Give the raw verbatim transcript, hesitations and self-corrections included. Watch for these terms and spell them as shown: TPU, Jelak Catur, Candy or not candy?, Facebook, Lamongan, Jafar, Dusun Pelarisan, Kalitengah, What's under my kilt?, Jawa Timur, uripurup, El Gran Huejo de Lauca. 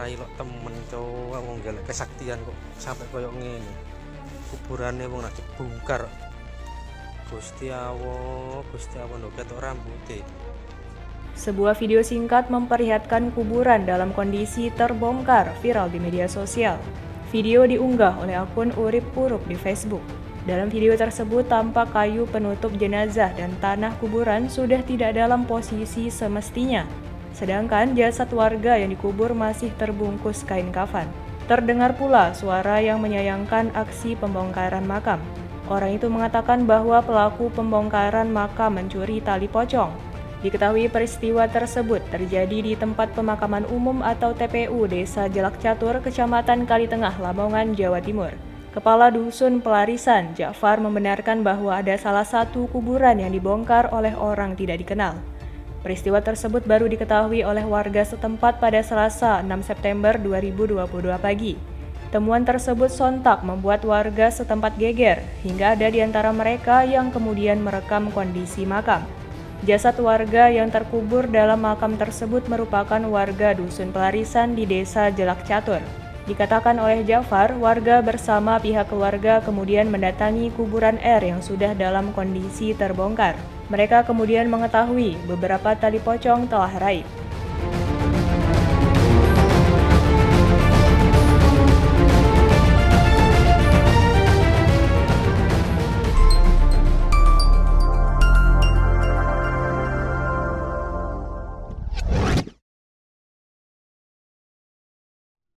diparai lo temen cowok ngomong galak kesaktian kok sampai koyok ngene. Kuburane wong nak dibongkar. Gusti Allah, Gusti Allah lho ketok rambuté. Sebuah video singkat memperlihatkan kuburan dalam kondisi terbongkar viral di media sosial. Video diunggah oleh akun uripurup di Facebook. Dalam video tersebut tampak kayu penutup jenazah dan tanah kuburan sudah tidak dalam posisi semestinya. Sedangkan jasad warga yang dikubur masih terbungkus kain kafan. Terdengar pula suara yang menyayangkan aksi pembongkaran makam. Orang itu mengatakan bahwa pelaku pembongkaran makam mencuri tali pocong. Diketahui peristiwa tersebut terjadi di tempat pemakaman umum atau T P U Desa Jelak Catur, Kecamatan Kalitengah, Lamongan, Jawa Timur. Kepala Dusun Pelarisan, Jafar, membenarkan bahwa ada salah satu kuburan yang dibongkar oleh orang tidak dikenal. Peristiwa tersebut baru diketahui oleh warga setempat pada Selasa enam September dua ribu dua puluh dua pagi. Temuan tersebut sontak membuat warga setempat geger, hingga ada di antara mereka yang kemudian merekam kondisi makam. Jasad warga yang terkubur dalam makam tersebut merupakan warga Dusun Pelarisan di Desa Jelak Catur. Dikatakan oleh Jafar, warga bersama pihak keluarga kemudian mendatangi kuburan R yang sudah dalam kondisi terbongkar. Mereka kemudian mengetahui beberapa tali pocong telah raib.